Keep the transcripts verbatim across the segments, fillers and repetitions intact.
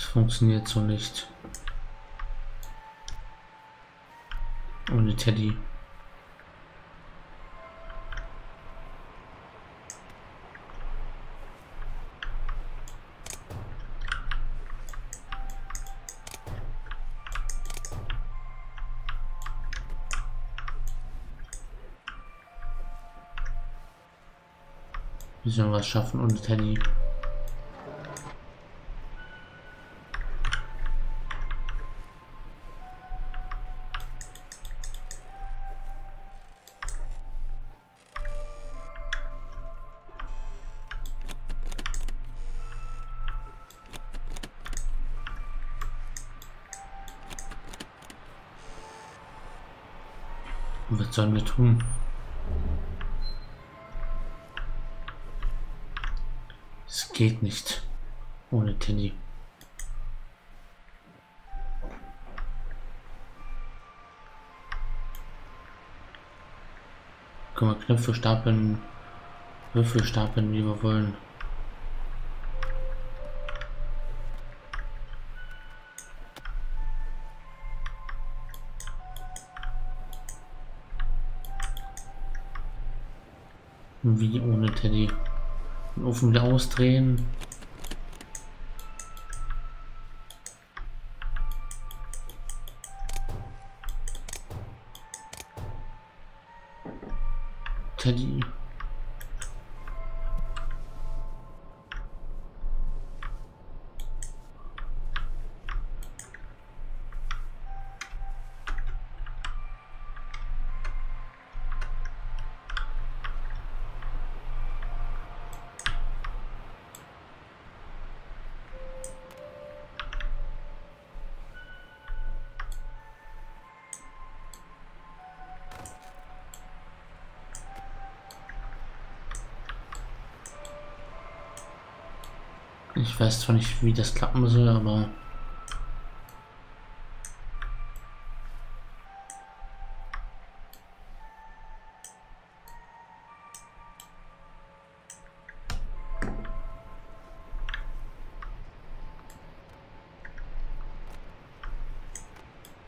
Das funktioniert so nicht. Ohne Teddy. Müssen wir was schaffen ohne Teddy. Und was sollen wir tun? Es geht nicht ohne Teddy. Können wir Knöpfe stapeln, Würfel stapeln, wie wir wollen. Wie ohne Teddy. Den Ofen wieder ausdrehen. Teddy. Ich weiß zwar nicht, wie das klappen soll, aber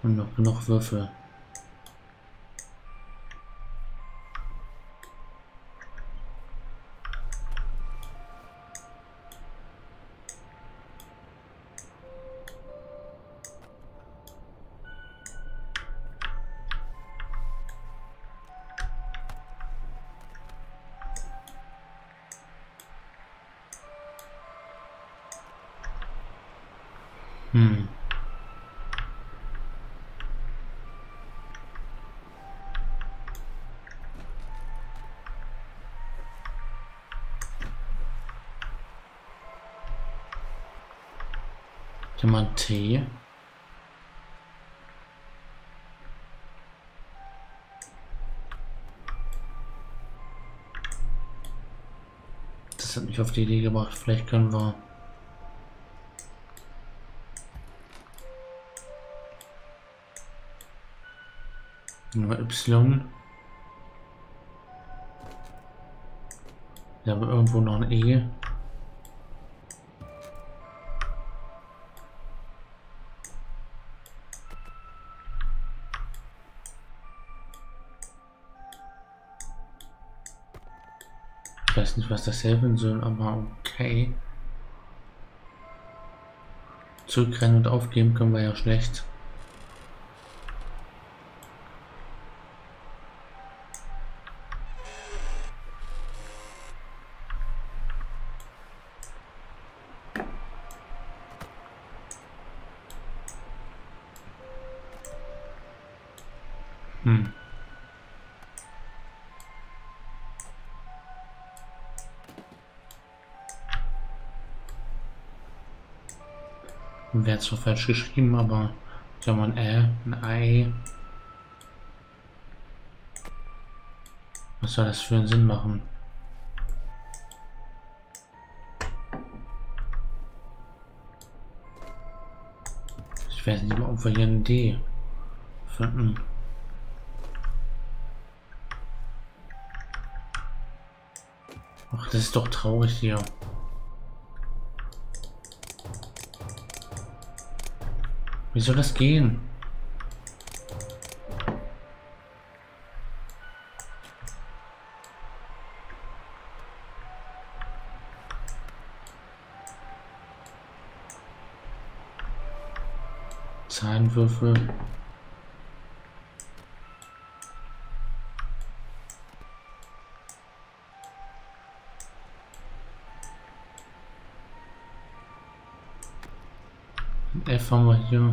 und noch genug Würfel. Hm. Ich habe mal einen Tee. Das hat mich auf die Idee gebracht. Vielleicht können wir Nummer Y. Wir haben irgendwo noch ein E. Ich weiß nicht, was das helfen soll, aber okay. Zurückrennen und aufgeben können wir ja schlecht. Hm. Wäre zwar falsch geschrieben, aber ich habe mal ein Ä, ein Ei. Was soll das für einen Sinn machen? Ich weiß nicht, ob wir hier ein D finden. Ach, das ist doch traurig hier. Wie soll das gehen? Zahlenwürfel. F haben wir hier.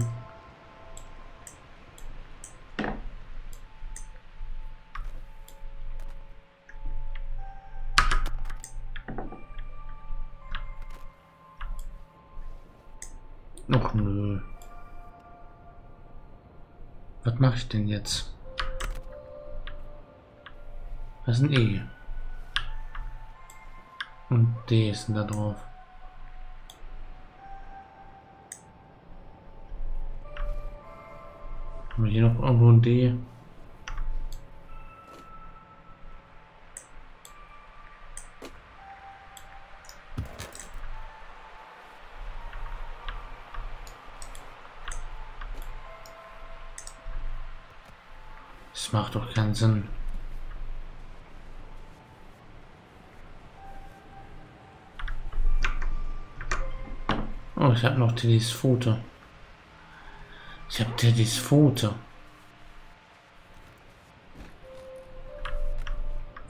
Noch nö. Was mache ich denn jetzt? Das ist ein E. Und D ist da drauf. Hier noch irgendwo ein D. Das macht doch keinen Sinn. Oh, ich habe noch dieses Foto. Ich hab dir dieses Foto.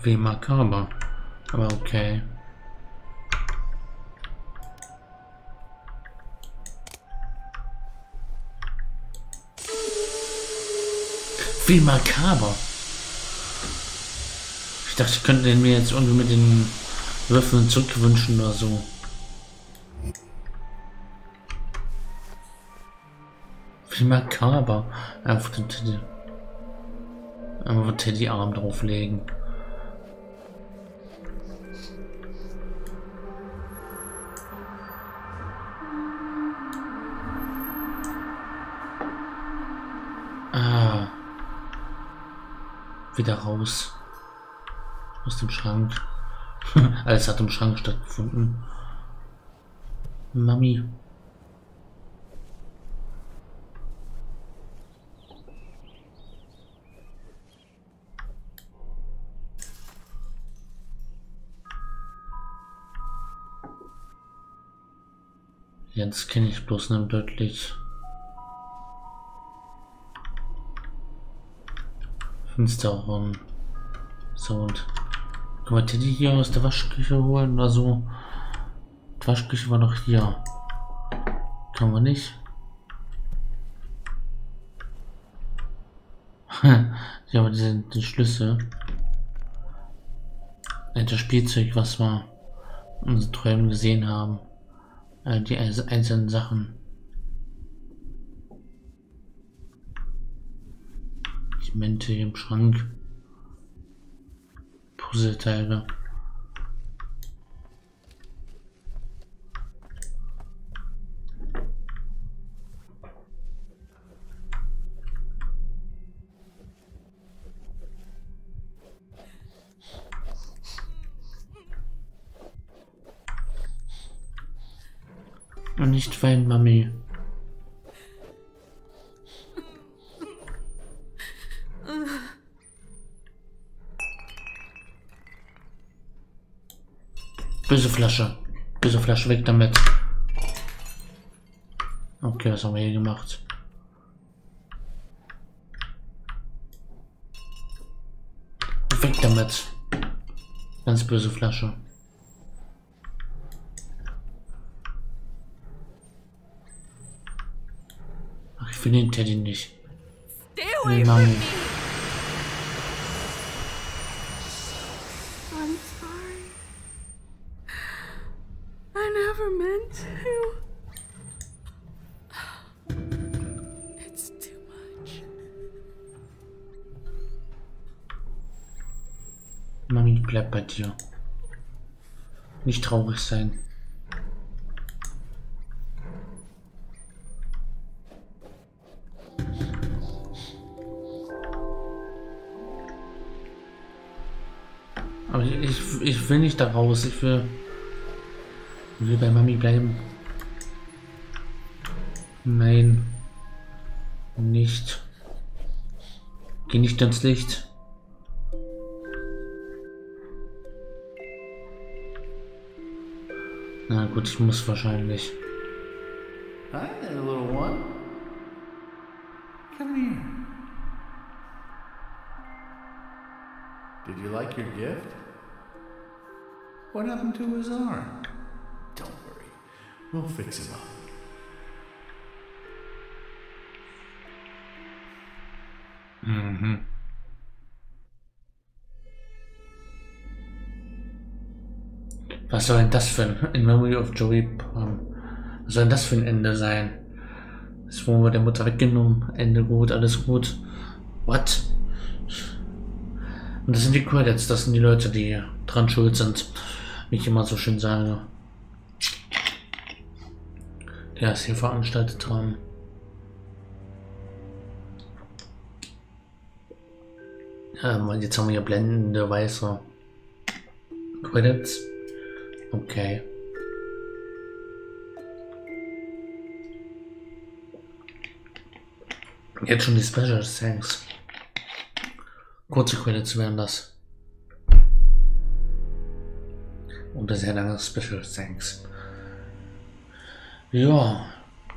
Wie makaber. Aber okay. Wie makaber. Ich dachte, ich könnte den mir jetzt irgendwie mit den Würfeln zurückwünschen oder so. Makaber. Einfach den Teddy, einfach Teddyarm drauflegen. Ah. Wieder raus. Aus dem Schrank. Alles hat im Schrank stattgefunden. Mami. Jetzt kenne ich bloß einen deutlich Finsterraum Sound. Können wir Teddy hier aus der Waschküche holen oder so? Die Waschküche war noch hier. Können wir nicht? Hier haben wir den Schlüssel. Das Spielzeug, was wir in unseren Träumen gesehen haben. Die einzelnen Sachen. Die Mente im Schrank. Puzzleteile. Und nicht weinen, Mami. Böse Flasche. Böse Flasche, weg damit. Okay, was haben wir hier gemacht? Weg damit. Ganz böse Flasche. Ich will den Teddy nicht. Nee, Mami. I'm sorry. I never meant to. It's too much. Mami, bleib bei dir. Nicht traurig sein. Ich, ich will nicht da raus, ich will, will bei Mami bleiben. Nein. Nicht. Geh nicht ans Licht. Na gut, ich muss wahrscheinlich. Hi there, little one. Come here. Did you like your gift? What happened to his arm? Don't worry, we'll fix him up. Mhm. Was soll denn das für ein In Memory of Joey Palm? Was soll denn das für ein Ende sein? Das wurde der Mutter weggenommen. Ende gut, alles gut. What? Und das sind die Credits, das sind die Leute, die dran schuld sind. Wie ich immer so schön sage. Die das hier veranstaltet haben. Und jetzt haben wir hier blendende weiße Credits. Okay. Jetzt schon die Special Thanks. Kurze Credits wären das. Und das sehr lange Special Thanks. Ja,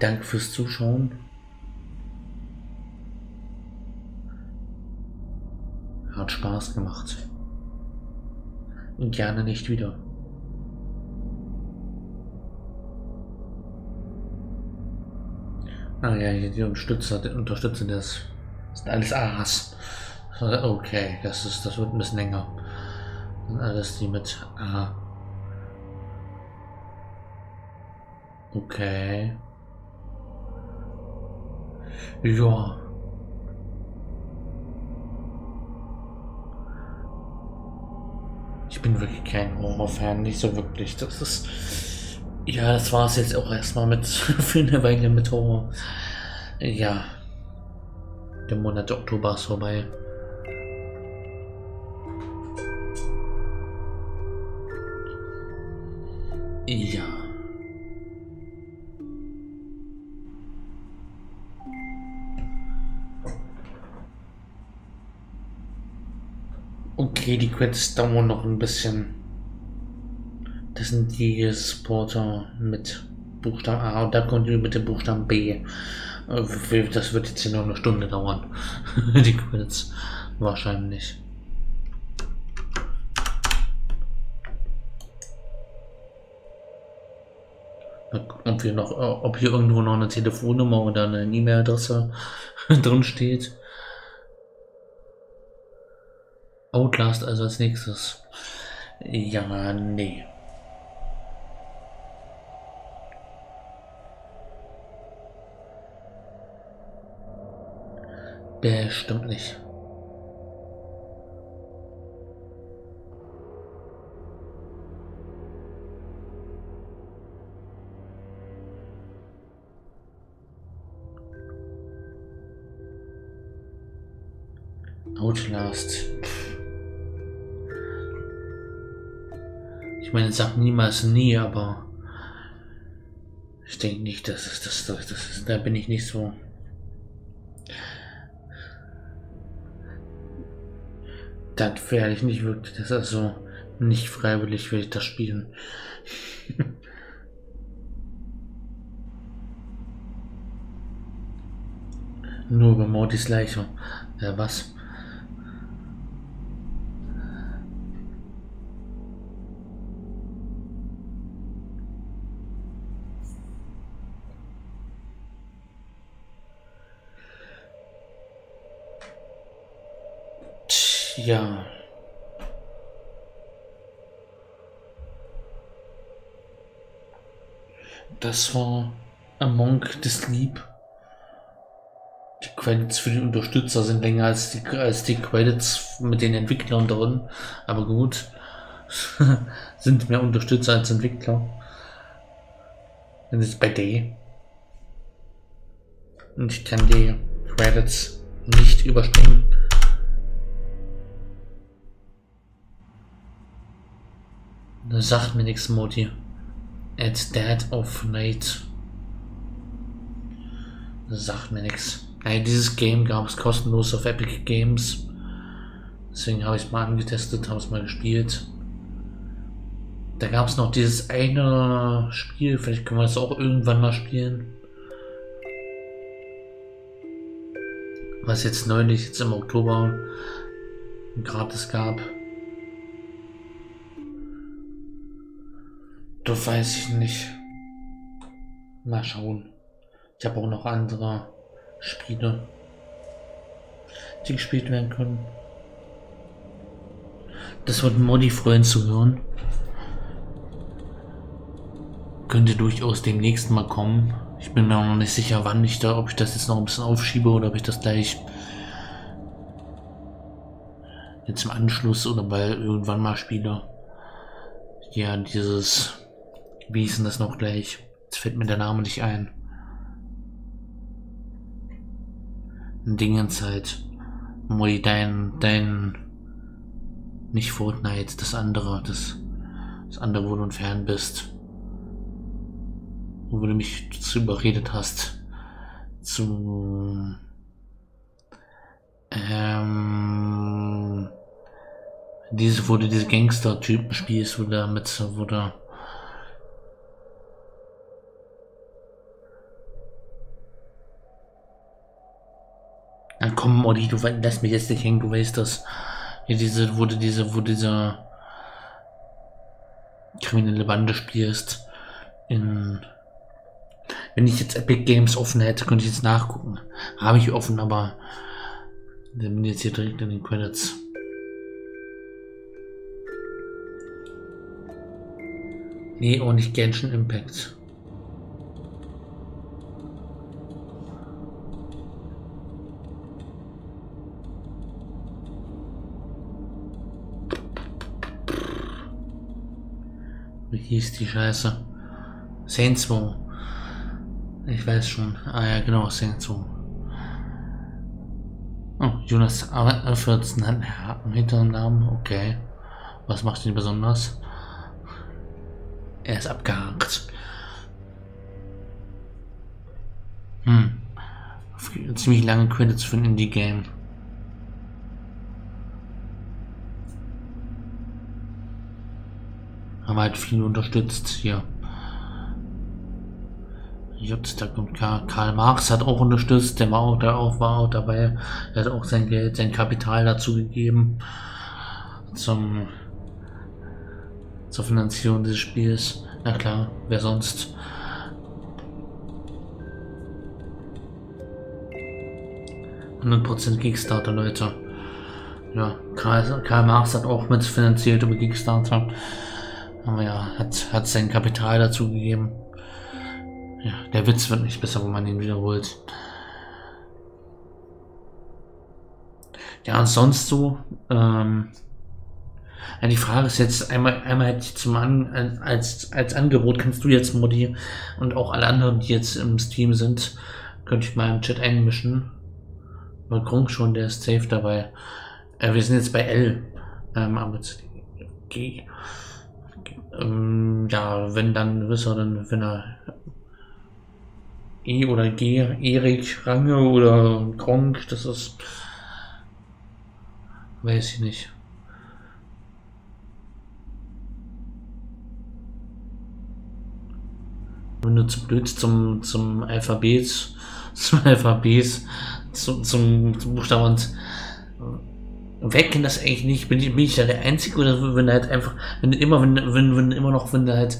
danke fürs Zuschauen. Hat Spaß gemacht. Und gerne nicht wieder. Ah ja, die Unterstützer, Unterstützer, das sind alles A's. Okay, das ist, das wird ein bisschen länger. Sind alles die mit A. Okay. Ja. Ich bin wirklich kein Horror-Fan, nicht so wirklich. Das ist. Ja, das war es jetzt auch erstmal mit für eine Weile mit Horror. Ja. Der Monat Oktober ist vorbei. Ja. Okay, die Quits dauern noch ein bisschen. Das sind die Supporter mit Buchstaben A und da kommt ihr mit dem Buchstaben B. Das wird jetzt hier noch eine Stunde dauern. Die Quits wahrscheinlich. Ob hier, noch, ob hier irgendwo noch eine Telefonnummer oder eine E-Mail-Adresse drin steht. Outlast also als nächstes. Ja, nee. Bestimmt nicht. Outlast. Ich meine, ich sag niemals nie, aber ich denke nicht, dass es das, das, das ist. Da bin ich nicht so. Das werde ich nicht wirklich. Das ist also nicht freiwillig, will ich das spielen. Nur über Mortys Leiche. Ja, was? Ja. Das war Among the Sleep. Die Credits für die Unterstützer sind länger als die, als die Credits mit den Entwicklern drin. Aber gut. Sind mehr Unterstützer als Entwickler. Dann ist bei D. Und ich kann die Credits nicht überspringen. Das sagt mir nichts, Modi. At Dead of Night. Das sagt mir nichts. Nein, dieses Game gab es kostenlos auf Epic Games. Deswegen habe ich es mal angetestet, habe es mal gespielt. Da gab es noch dieses eine Spiel, vielleicht können wir das auch irgendwann mal spielen. Was jetzt neulich, jetzt im Oktober, gratis gab. Das weiß ich nicht. Mal schauen. Ich habe auch noch andere Spiele, die gespielt werden können. Das wird Modi freuen zu hören. Könnte durchaus demnächst mal kommen. Ich bin mir noch nicht sicher, wann ich da, ob ich das jetzt noch ein bisschen aufschiebe oder ob ich das gleich jetzt im Anschluss oder bei irgendwann mal spiele. Ja, dieses, wie hieß denn das noch gleich? Jetzt fällt mir der Name nicht ein. Dingens halt. Modi, dein, dein, nicht Fortnite, das andere, das, das andere, wo du fern bist. Wo du mich dazu überredet hast, zu, ähm, diese, wo du diese Gangster-Typen spielst, wo du mit, wo du, dann komm, Modi, du lass mich jetzt nicht hängen, du weißt das. Ja, diese, wo du diese, wo diese kriminelle Bande spielst. In, wenn ich jetzt Epic Games offen hätte, könnte ich jetzt nachgucken. Habe ich offen, aber wir sind jetzt hier direkt in den Credits. Nee, auch nicht Genshin Impact. Wie hieß die Scheiße? Saints Row. Ich weiß schon. Ah ja, genau, Saints Row. Oh, Jonas vierzehn hat einen hinteren Namen. Okay. Was macht ihn besonders? Er ist abgehakt. Hm. Ziemlich lange Credits für ein Indie-Game. Haben halt viel unterstützt hier. Jut, da kommt Karl, Karl Marx hat auch unterstützt, der war auch, der auch war auch dabei, der hat auch sein Geld, sein Kapital dazu gegeben zum zur Finanzierung des Spiels. Na klar, wer sonst? hundert Prozent Kickstarter, Leute. Ja, Karl, Karl Marx hat auch mitfinanziert über Kickstarter. Aber ja, hat, hat sein Kapital dazu gegeben. Ja, der Witz wird nicht besser, wenn man ihn wiederholt. Ja, und sonst so. Ähm, ja, die Frage ist jetzt, einmal, einmal hätte ich zum An, als, als Angebot, kannst du jetzt, Modi, und auch alle anderen, die jetzt im Stream sind, könnte ich mal im Chat einmischen. Weil Grunk schon, der ist safe dabei. Äh, wir sind jetzt bei L. Ähm, aber jetzt, okay. Ähm, ja, wenn dann, wisst ihr, dann, wenn er E oder G, Erik, Range oder Gronk, das ist, weiß ich nicht. Wenn du zu blöd zum, zum Alphabet, zum Alphabet, zum, zum, zum Buchstaben weg, das eigentlich nicht, bin ich, bin ich da der Einzige oder wenn du halt einfach, wenn du immer, wenn, wenn, wenn immer noch, wenn du halt,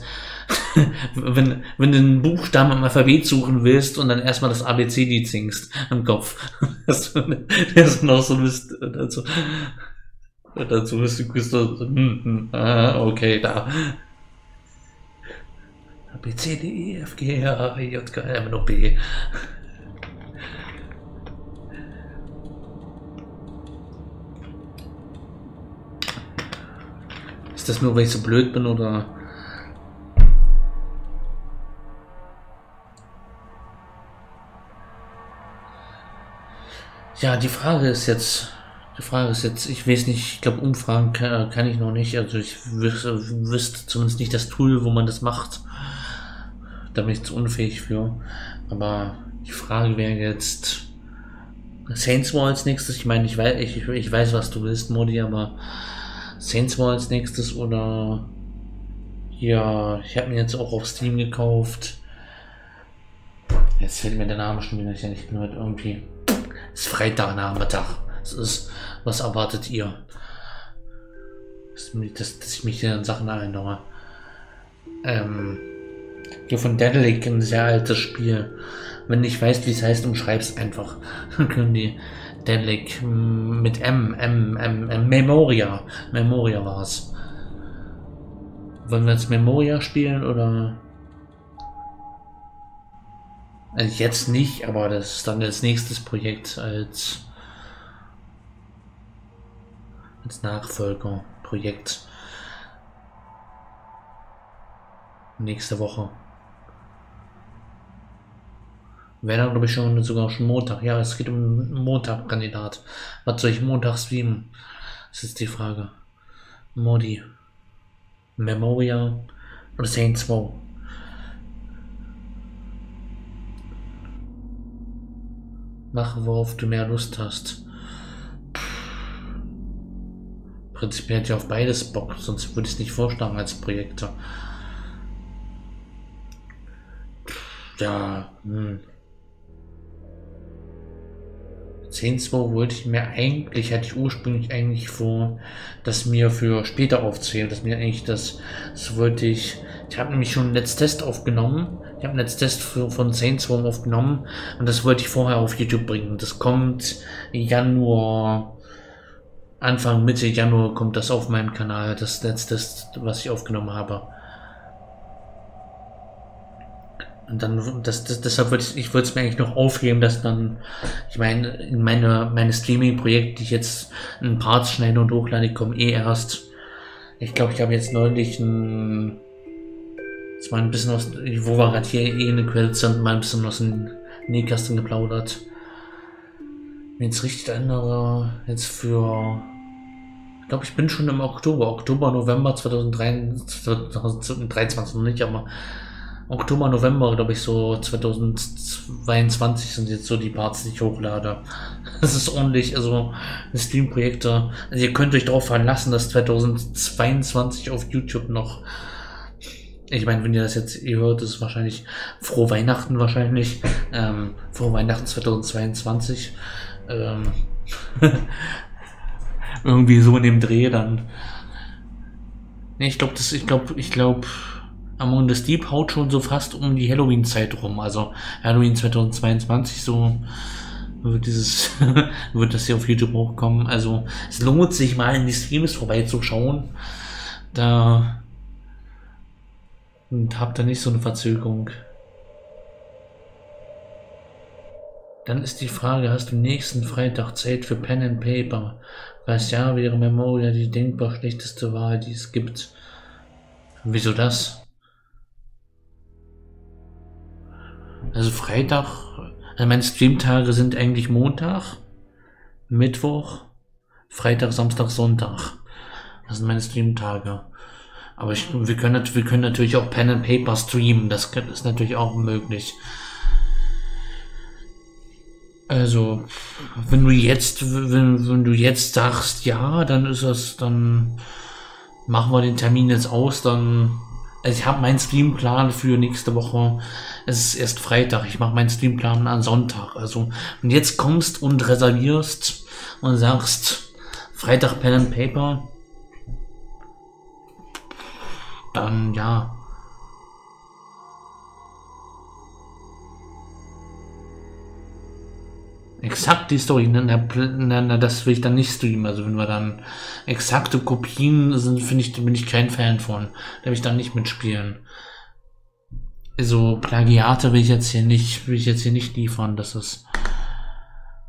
wenn, wenn du einen Buchstaben im Alphabet suchen willst und dann erstmal das A B C die zingst am Kopf. Das ist noch so Mist. Dazu, dazu bist du, bist du hm, hm, ah, okay, da. A, B, C, D, E, F, G, H, I, J, K, M, N, O, P. Ist das nur, weil ich so blöd bin oder? Ja, die Frage ist jetzt, die Frage ist jetzt, ich weiß nicht, ich glaube umfragen kann, kann ich noch nicht, also ich wüsste zumindest nicht das Tool, wo man das macht, da bin ich zu unfähig für, aber die Frage wäre jetzt, Saints Row als nächstes, ich meine, ich weiß, ich, ich weiß, was du willst, Modi, aber Saints Row als nächstes oder ja, ich habe mir jetzt auch auf Steam gekauft. Jetzt fällt mir der Name schon wieder, ich ja nicht gehört irgendwie. Es ist Freitagnachmittag. Es ist, was erwartet ihr? Dass, dass ich mich hier an Sachen erinnere. Ähm, hier von Deadlink, ein sehr altes Spiel. Wenn du nicht weißt, wie es heißt, umschreib's einfach. Dann können die Deadlink mit M, M, M, M, Memoria. Memoria war es. Wollen wir jetzt Memoria spielen oder? Also jetzt nicht, aber das ist dann das nächstes Projekt als, als Nachfolgerprojekt. Nächste Woche. Wäre dann, glaube ich, schon sogar schon Montag. Ja, es geht um Montag-Kandidat. Was soll ich Montag streamen? Das ist die Frage. Modi. Memoria oder Saints Row? Mach, worauf du mehr Lust hast. Prinzipiell hätte ich auf beides Bock, sonst würde ich es nicht vorschlagen als Projekte. Ja, hm. Saints Row wollte ich mir eigentlich, hatte ich ursprünglich eigentlich vor, dass mir für später aufzählen, dass mir eigentlich das, das wollte ich, ich habe nämlich schon einen Let's Test aufgenommen, ich habe einen Let's Test für, von Saints Row aufgenommen und das wollte ich vorher auf YouTube bringen. Das kommt Januar, Anfang, Mitte Januar kommt das auf meinen Kanal, das Let's Test, was ich aufgenommen habe. Und dann, das, das, deshalb würde ich, ich würde es mir eigentlich noch aufheben, dass dann, ich meine, meine, meine Streaming-Projekte, die ich jetzt in Parts schneide und hochlade, kommen eh erst. Ich glaube, ich habe jetzt neulich ein, das war ein bisschen aus, wo war gerade hier eh eine Quelle, und mal ein bisschen aus dem Nähkasten geplaudert. Wenn ich es richtig erinnere, jetzt für, ich glaube, ich bin schon im Oktober, Oktober, November zweitausenddreiundzwanzig, noch nicht, aber Oktober, November, glaube ich, so zweitausendzweiundzwanzig sind jetzt so die Parts, die ich hochlade. Das ist ordentlich, also Steam-Projekte. Also ihr könnt euch darauf verlassen, dass zweitausendzweiundzwanzig auf YouTube noch, ich meine, wenn ihr das jetzt ihr hört, ist wahrscheinlich frohe Weihnachten wahrscheinlich, ähm, frohe Weihnachten zweitausendzweiundzwanzig, ähm, irgendwie so in dem Dreh dann. Nee, ich glaube, das, ich glaube, ich glaube, Among the Sleep haut schon so fast um die Halloween-Zeit rum, also Halloween zweitausendzweiundzwanzig, so wird dieses, wird das hier auf YouTube hochkommen, also es lohnt sich mal in die Streams vorbeizuschauen, da und habt ihr nicht so eine Verzögerung. Dann ist die Frage, hast du nächsten Freitag Zeit für Pen and Paper? Falls ja, wäre Memoria die denkbar schlechteste Wahl, die es gibt. Wieso das? Also Freitag, also meine Streamtage sind eigentlich Montag, Mittwoch, Freitag, Samstag, Sonntag. Das sind meine Streamtage. Aber ich, wir, können, wir können natürlich auch Pen and Paper streamen, das ist natürlich auch möglich. Also, wenn du jetzt, wenn, wenn du jetzt sagst, ja, dann ist das, dann machen wir den Termin jetzt aus, dann. Also ich habe meinen Streamplan für nächste Woche, es ist erst Freitag, ich mache meinen Streamplan an Sonntag, also wenn du jetzt kommst und reservierst und sagst, Freitag Pen and Paper, dann ja. Exakt die Story, na, na, na, das will ich dann nicht streamen, also wenn wir dann exakte Kopien sind, finde ich, bin ich kein Fan von, da will ich dann nicht mitspielen. Also Plagiate will ich jetzt hier nicht, will ich jetzt hier nicht liefern, das ist,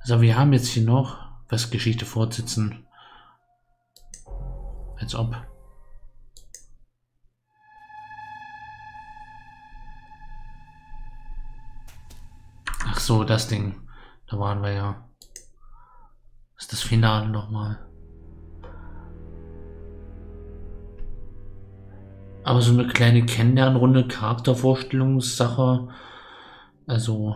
also wir haben jetzt hier noch, was Geschichte fortsetzen, als ob. Ach so, das Ding. Da waren wir ja. Das ist das Finale nochmal. Aber so eine kleine Kennenlernrunde, Charaktervorstellungssache. Also.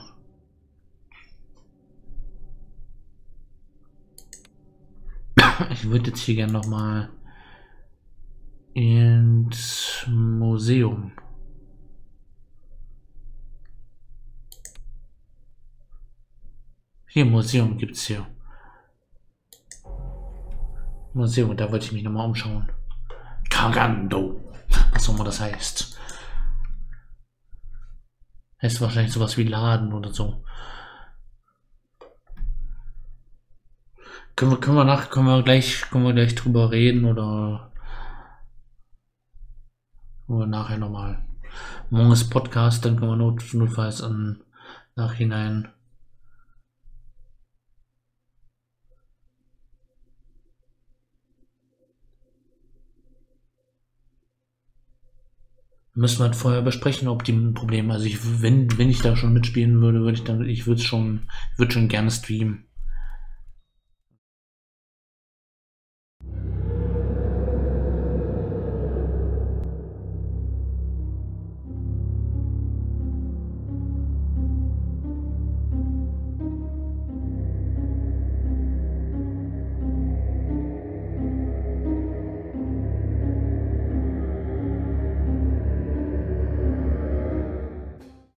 Ich würde jetzt hier gerne nochmal ins Museum. Hier, Museum gibt es hier. Museum, da wollte ich mich nochmal umschauen. Kagando. Was auch immer das heißt. Heißt wahrscheinlich sowas wie Laden oder so. Können wir, können wir nach, können wir gleich, können wir gleich drüber reden oder, oder nachher nochmal. Morgen ist Podcast, dann können wir not, notfalls im Nachhinein. Müssen wir halt vorher besprechen, ob die ein Problem. Also ich, wenn, wenn ich da schon mitspielen würde, würde ich dann, ich würde schon, würde schon gerne streamen.